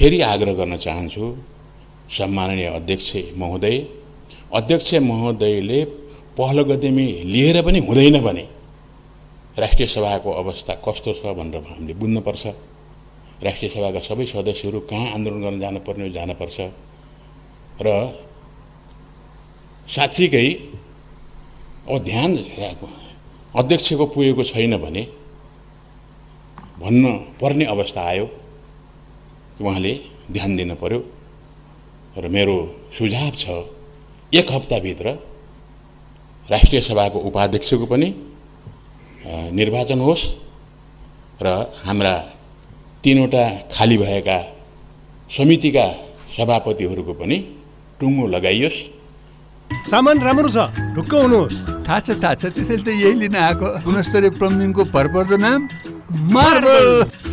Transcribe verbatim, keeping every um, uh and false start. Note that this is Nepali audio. फेरि आग्रह गर्न चाहन्छु सम्माननीय अध्यक्ष महोदय अध्यक्ष महोदयले पहिलो गतेमी लिएर पनि हुँदैन भने राष्ट्रिय सभाको अवस्था कस्तो छ भनेर हामीले बुझ्नु पर्छ। राष्ट्रिय सभाका सबै सदस्यहरू कहाँ आन्दोलन गर्न जानुपर्ने हो जानुपर्छ र साच्चीकै अब ध्यान अध्यक्षको पुगेको छैन भने भन्न पर्ने अवस्था आयो। उहाँले ध्यान दिन पर्यो र मेरो सुझाव छ एक हप्ता भित्र राष्ट्रिय सभाको उपाध्यक्षको पनि निर्वाचन होस् र हाम्रा तीनवटा खाली भएका समितिका सभापतिहरूको पनि टुङ्गो लगाइयोस्। सामान राम्रो छ ढुक्क हुनुहोस्। थाहा छ थाहा छ त्यसैले त यही लिन आएको गुणस्तरीय प्लम्बिङको भरपर्दो नाम मार्बल।